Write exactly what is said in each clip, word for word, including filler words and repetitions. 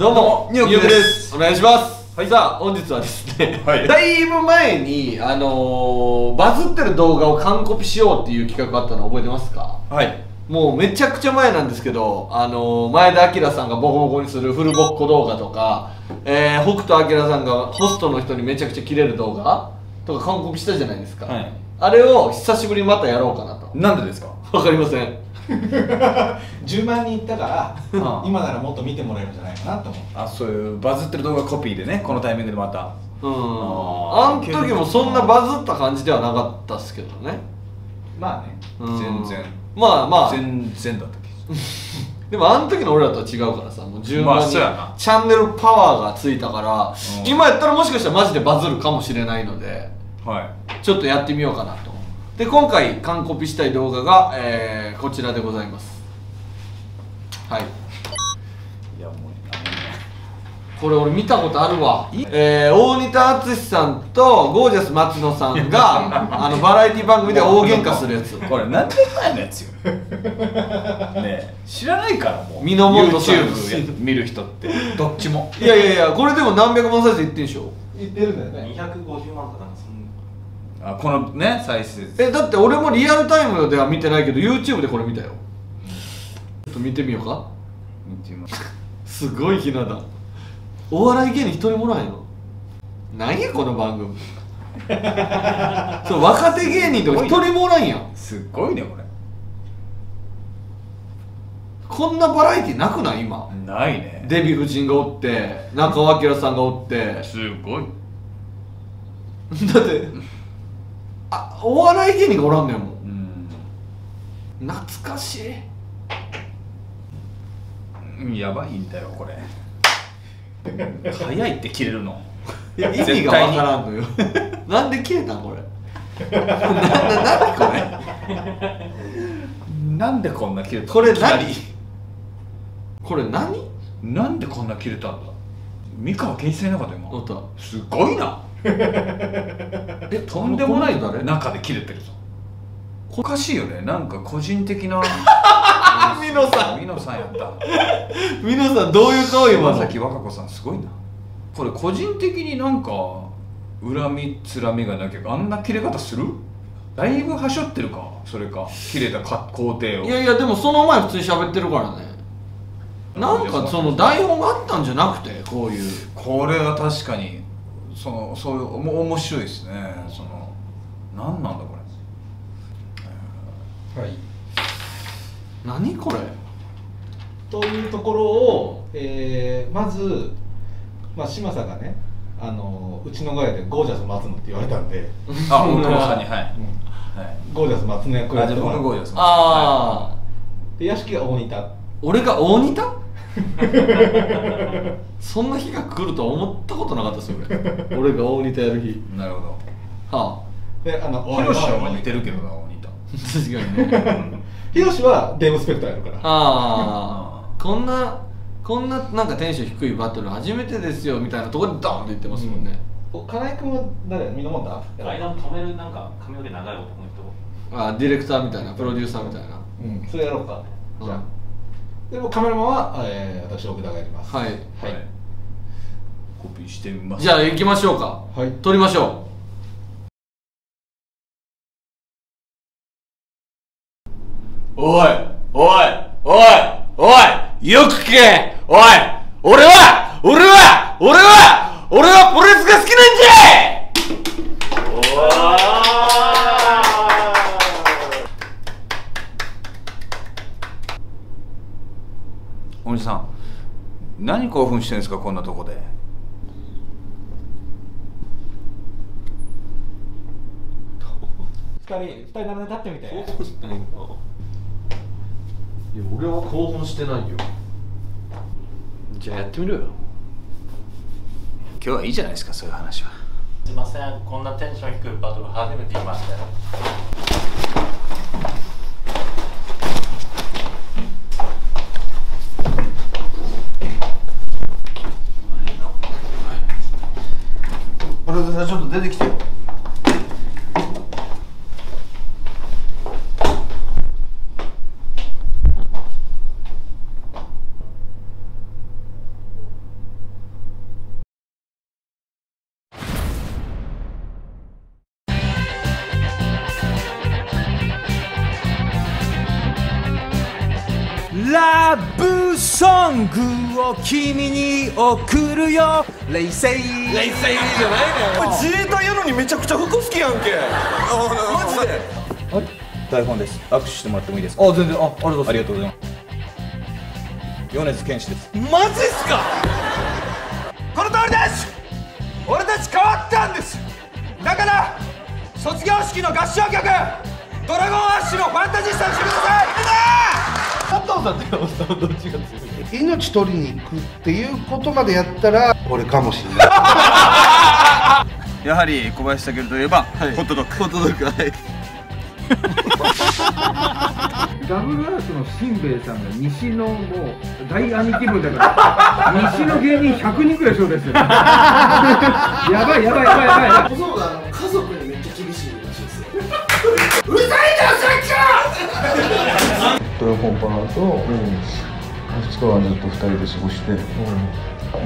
どうも、ニューヨークです。お願いします。はい、さあ、本日はですね、はい、だいぶ前に、あのー、バズってる動画を完コピしようっていう企画があったの覚えてますか？はい。もうめちゃくちゃ前なんですけど、あのー、前田明さんがボコボコにするフルボッコ動画とか、えー、北斗晶さんがホストの人にめちゃくちゃキレる動画とか完コピしたじゃないですか。はい、あれを久しぶりにまたやろうかなと。なんでですか？わかりません。じゅうまんにんいったから今ならもっと見てもらえるんじゃないかなと思って、あ、そういうバズってる動画コピーでね、このタイミングでまた、うん、あん時もそんなバズった感じではなかったっすけどね。まあね、全然、まあまあ全然だったっけでもあん時の俺らとは違うからさ、もうじゅうまんにん、まあ、チャンネルパワーがついたから、うん、今やったらもしかしたらマジでバズるかもしれないので、はい、ちょっとやってみようかなと。で、今回完コピしたい動画が、えー、こちらでございます。はい、いやもうこれ俺見たことあるわ。えー、大仁田厚さんとゴージャス松野さんがあのバラエティ番組で大喧嘩するやつ。これ何年前のやつよね、知らないから。もうミノモンドさん YouTube 見る人ってどっちもいやいやいや、これでも何百万再生いってんでしょ。いってるんだよね、にひゃくごじゅうまんとか。あ、このね、再生。え、だって俺もリアルタイムでは見てないけど YouTube でこれ見たよ。ちょっと見てみようか。見てみますすごいひな壇。お笑い芸人一人もらえんの何やこの番組そう、若手芸人とか一人もおらんやん。すごいねこれ。こんなバラエティなくない？今ないね。デヴィ夫人がおって、中尾明さんがおって、すごいだってあ、お笑い芸人がおらんねんもん。懐かしい。やばいんだよこれ早いって切れるの。いや意味がわからんのよなんで切れたんこれな, な, なんでこれなんでこんな切れたんこれ何これ何なんでこんな切れたんだ。三河健一さんいなかった今。おった。すごいなえ、とんでもない中で切れてるぞ。おかしいよね、なんか個人的なミノさんミノさんやったミノさんどういう顔今の。島崎和歌子さんすごいな。これ個人的になんか恨みつらみがなきゃあんな切れ方する？だいぶはしょってるか。それか切れた工程を。いやいや、でもその前普通に喋ってるからね。なんかその台本があったんじゃなくて、こういう、これは確かにそのそういうお面白いですね。その何なんだこれ。はい。何これ。というところを、えー、まずまあ嶋佐がね、あのうちのガヤでゴージャス松野って言われたんで。あ、お父さんに、はい。ゴージャス松野役をやってもらう。ゴージャス。ああ。で屋敷が大仁田。俺が大仁田？そんな日が来るとは思ったことなかったですよ俺俺が大仁田やる日。なるほど。はあ。で、あのヒロシは似てるけどな、大仁田。確かにね。ヒロシはデーブ・スペクターやるから。ああ、こんなこんななんかテンション低いバトル初めてですよみたいなところでドーンって言ってますもんね。金井君は誰？身のもんだ？間を止めるなんか髪の毛長い男の人。ああ、ディレクターみたいな、プロデューサーみたいな。うん、それやろうか。じゃあ。でもカメラマンは、えー、私奥田がやります。はいはい、コピーしてみます。じゃあ行きましょうか。はい、撮りましょう。おいおいおいおい、よく聞け。おい、俺は俺は俺は俺はプロレスが好きなんじゃい。おー、大西さん、何興奮してるんですか、こんなとこで。二人二人並んで立ってみて。興奮してないんだ。いや、俺は興奮してないよ。じゃあやってみろよ。今日はいいじゃないですか、そういう話は。すいません、こんなテンション低いバトル初めて見ましたよ。ちょっと出てきてよ。ラブソングを君に送るよ。冷静冷静じゃないのよ。自衛隊やのにめちゃくちゃ服好きやんけ。あマジで。あれ台本です。握手してもらってもいいですか。あ全然。あありがとうございます。ありがとうございます。米津玄師です。マジっすか。この通りです。俺たち変わったんです。だから卒業式の合唱曲ドラゴンアッシュのファンタジスタにしてください。加藤さんっておっさんはどっちが強い。命取りに行くっていうことまでやったら俺かもしれない。やはり小林武尊といえば、はい、ホットドッグホットドッグ。はいダブルアートのしんべヱさんが西のもう大兄貴分だから西の芸人ひゃくにんくらいそうですよ。やばいやばいやばいやばい。そうだ家族にめっちゃ厳しいらしいですよ。うざいなさっき。ドラコンパーとふつかはずっとふたりで過ごして、うん、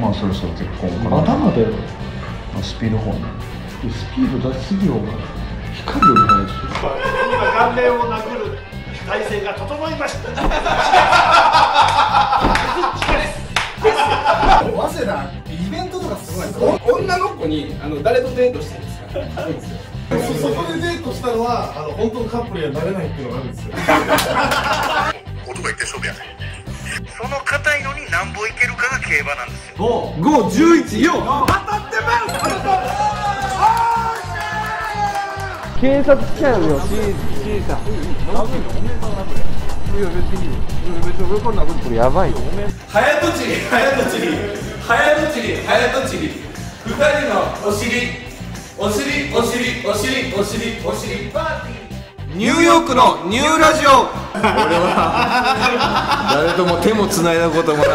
まあそろそろ結婚かな。まだまだよ。スピードホームスピード出しすぎようが光よりないでしょ。今顔面を殴る体勢が整いました。早稲田イベントとかすごい。女の子にあの誰とデートしてるんですか。そこでデートしたのはあの本当のカップルにはなれないっていうのがあるんですよ。男一回勝負やね。その硬いのに何本いけるかが競馬なんですよ。五、五、十一、四。当たってます。警察来ちゃうよ、Cさん。いや、別に、別に俺こんなことこれやばいよ。早とちり、早とちり、早とちり、早とちり。二人のお尻、お尻、お尻、お尻、お尻、お尻、パーティー。ニューヨークのニューラジオ。俺は誰とも手もつないだこともない。